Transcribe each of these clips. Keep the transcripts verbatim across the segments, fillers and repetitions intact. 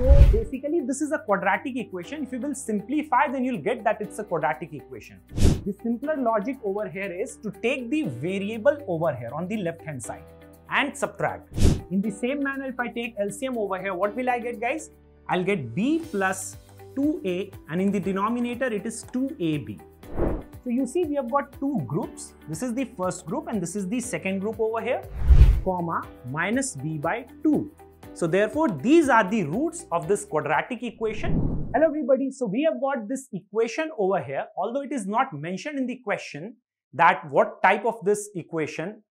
So basically, if this is a quadratic equation, if you will simplify, then you'll get that it's a quadratic equation. The simpler logic over here is to take the variable over here on the left hand side and subtract. In the same manner, if I take L C M over here, what will I get, guys? I'll get b plus two a, and in the denominator it is two a b. So you see, we have got two groups. This is the first group and this is the second group over here, comma minus b by two. So therefore, these are the roots of this quadratic equation. Hello everybody, so we have got this equation over here, although it is not mentioned in the question that what type of this equation.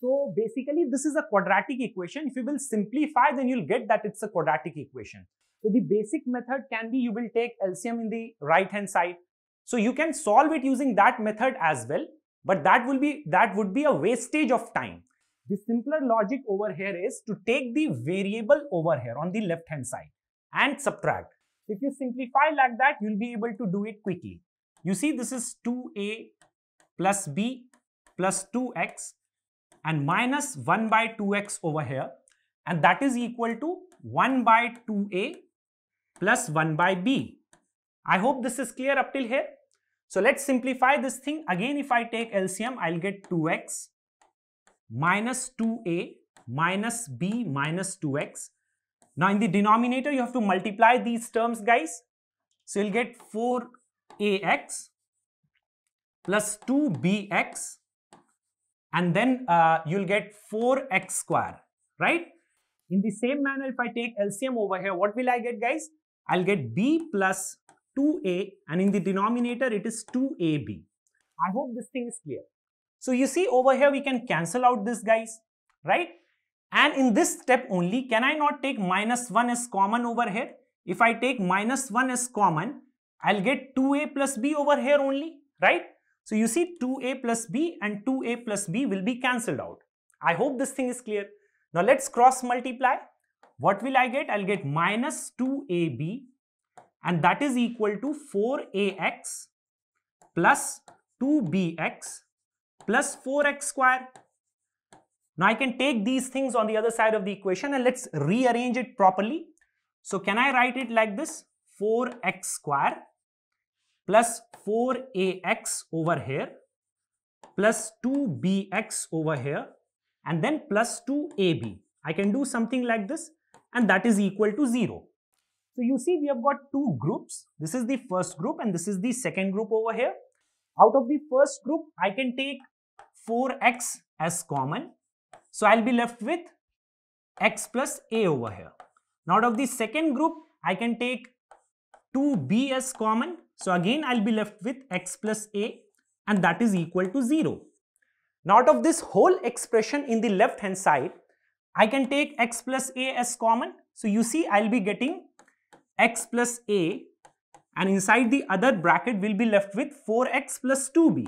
So basically, this is a quadratic equation. If you will simplify, then you'll get that it's a quadratic equation. So the basic method can be, you will take L C M in the right hand side. So you can solve it using that method as well, but that will be, that would be a wastage of time. The simpler logic over here is to take the variable over here on the left hand side and subtract. If you simplify like that, you'll be able to do it quickly. You see, this is two a plus b plus two x and minus one by two x over here, and that is equal to one by two a plus one by b. I hope this is clear up till here. So let's simplify this thing. Again, if I take L C M, I'll get two x minus two a minus b minus two x. Now in the denominator, you have to multiply these terms, guys. So you'll get four a x plus two b x, and then uh, you'll get four x square, right? In the same manner, if I take L C M over here, what will I get, guys? I'll get b plus two a, and in the denominator it is two a b. I hope this thing is clear. So you see, over here we can cancel out this, guys, right? And in this step only, can I not take minus one as common over here? If I take minus one as common, I'll get two a plus b over here only, right? So you see, two a plus b and two a plus b will be cancelled out. I hope this thing is clear. Now let's cross multiply. What will I get? I'll get minus two a b, and that is equal to four a x plus two b x plus four x square. Now I can take these things on the other side of the equation and let's rearrange it properly. So can I write it like this? four x square plus four a x over here plus two b x over here, and then plus two a b. I can do something like this, and that is equal to zero. So you see, we have got two groups. This is the first group and this is the second group over here. Out of the first group, I can take four x as common. So I'll be left with x plus a over here. Now out of the second group, I can take two b as common. So again, I'll be left with x plus a, and that is equal to zero. Now out of this whole expression in the left hand side, I can take x plus a as common. So you see, I'll be getting x plus a, and inside the other bracket we'll be left with four x plus two b,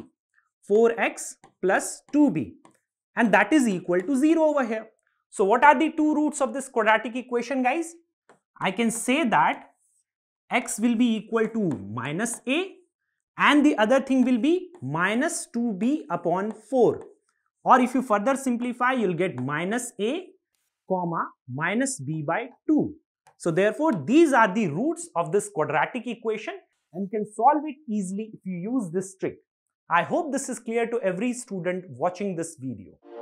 four x plus two b, and that is equal to zero over here. So what are the two roots of this quadratic equation, guys? I can say that x will be equal to minus a, and the other thing will be minus two b upon four, or if you further simplify, you'll get minus a comma minus b by two. So therefore, these are the roots of this quadratic equation, and you can solve it easily if you use this trick. I hope this is clear to every student watching this video.